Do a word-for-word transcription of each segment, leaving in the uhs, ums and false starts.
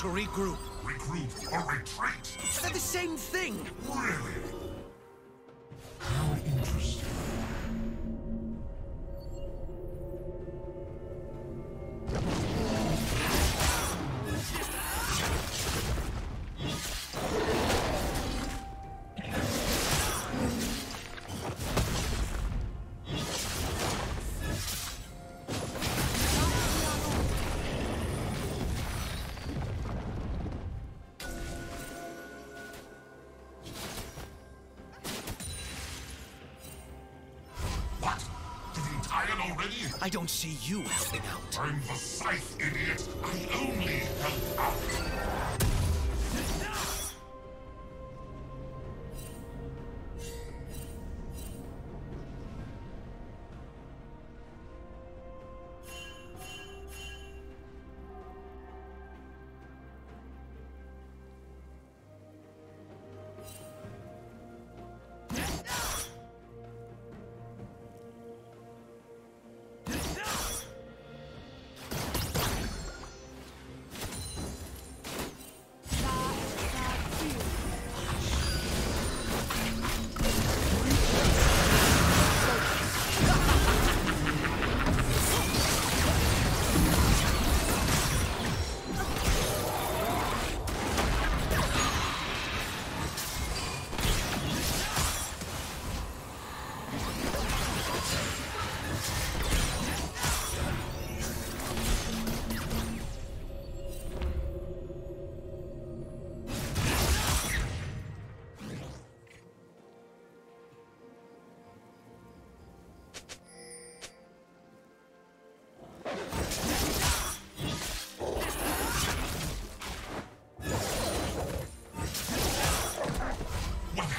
To regroup. Regroup or retreat? They're the same thing! Really? How interesting. I don't see you helping out. I'm the scythe, idiot. I only help out.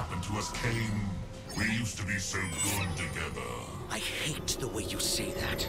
happened to us, Kane. We used to be so good together. I hate the way you say that.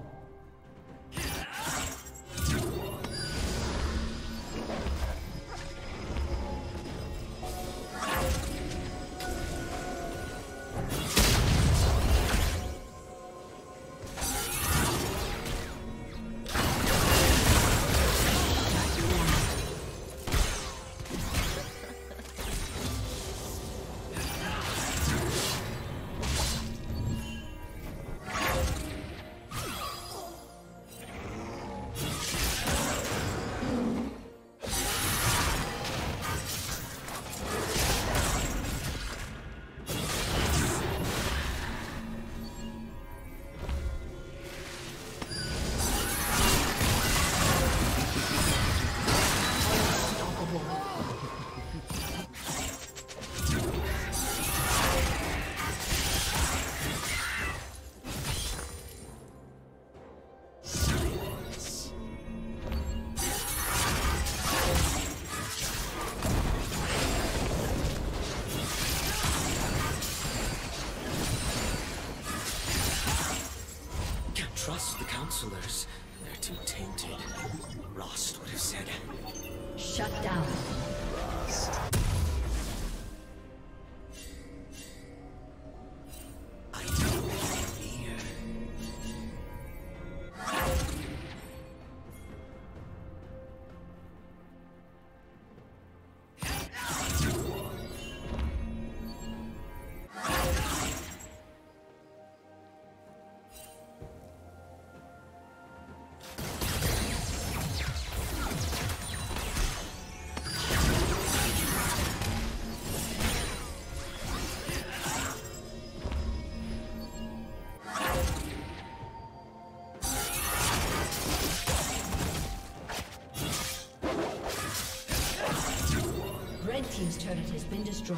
Counselors, they're too tainted. Rost would have said. Shut down. Rost. I don't hear. been destroyed.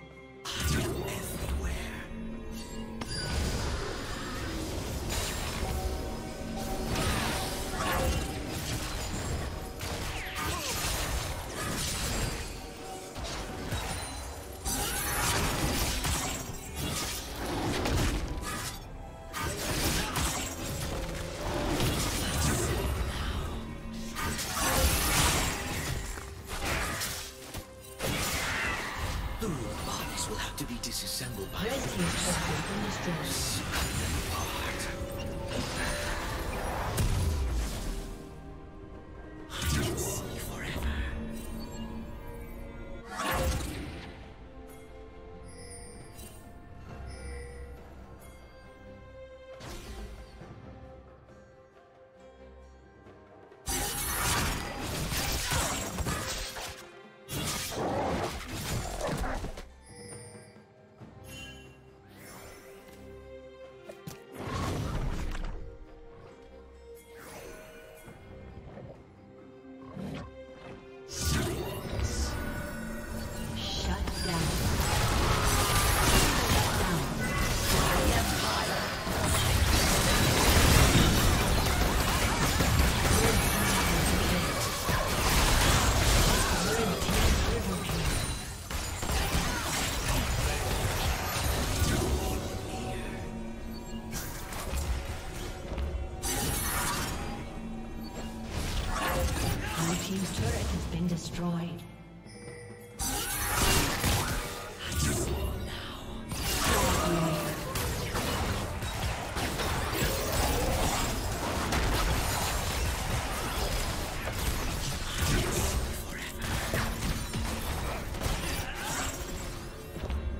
Destroyed.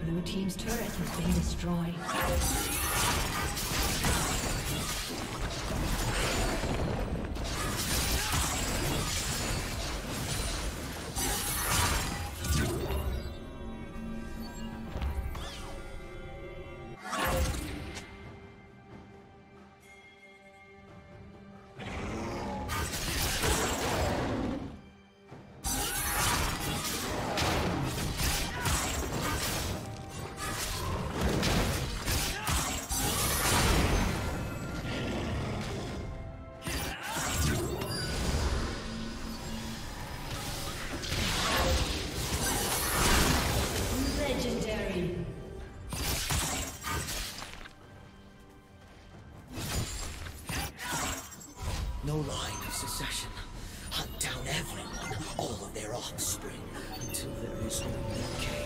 Blue team's turret has been destroyed. No line of succession. Hunt down everyone, all of their offspring, until there is only Cain.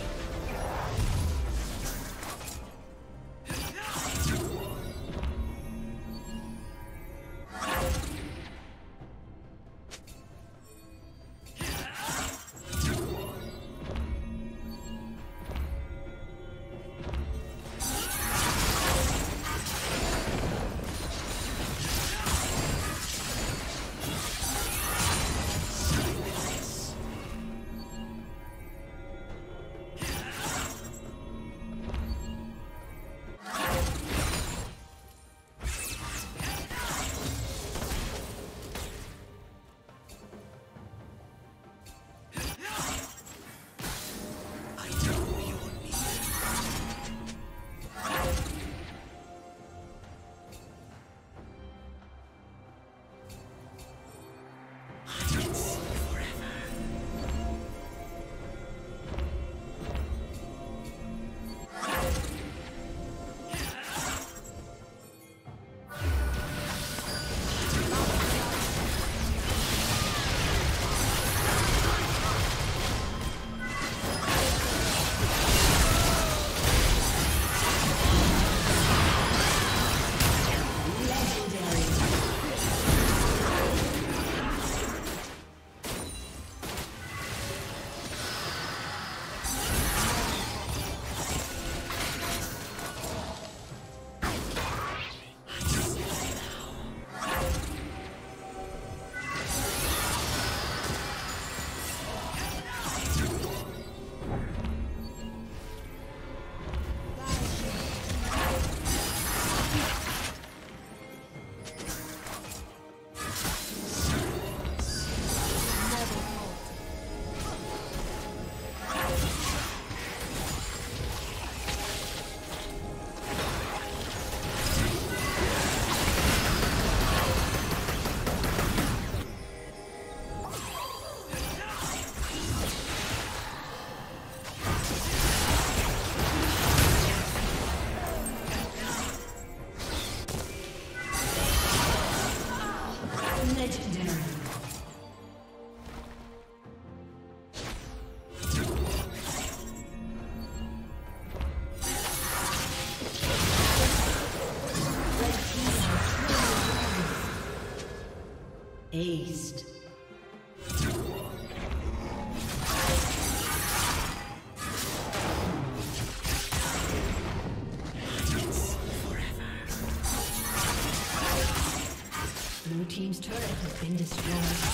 Aced. It's forever. Blue team's turret has been destroyed.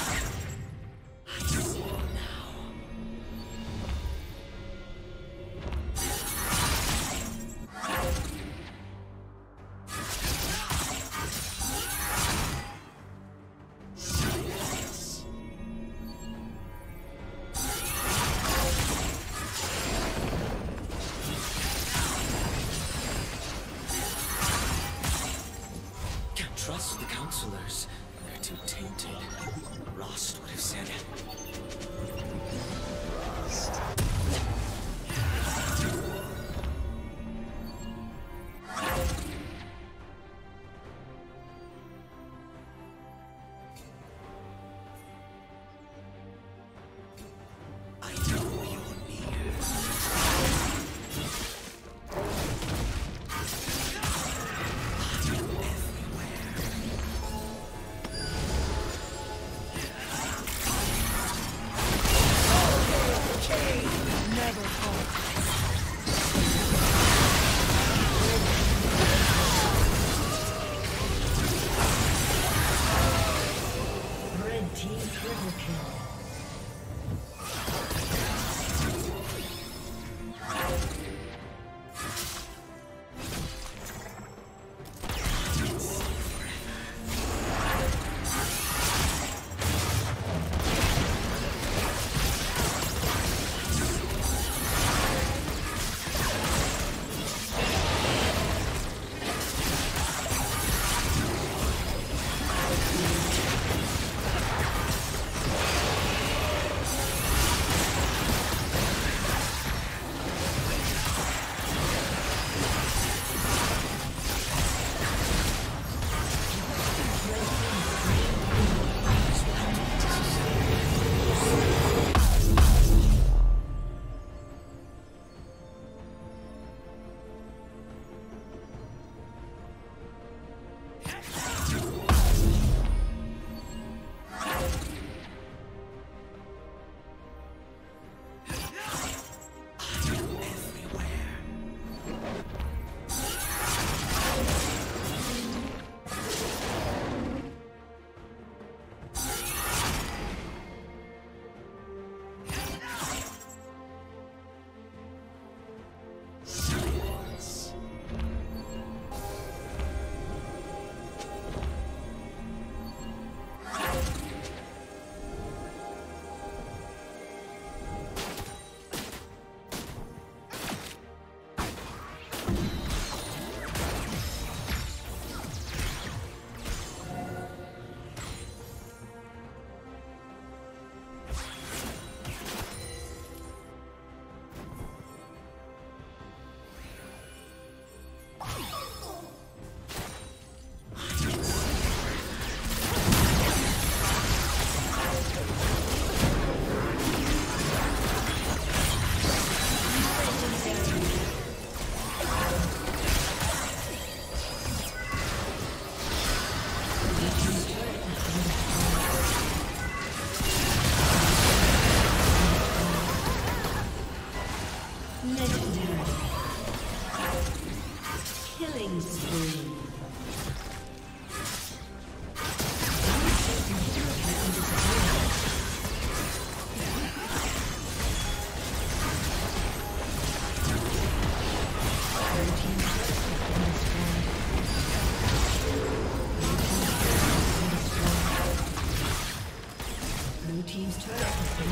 Legendary. Killing spree. Blue team's turret has been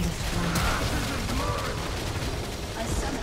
destroyed. A summoner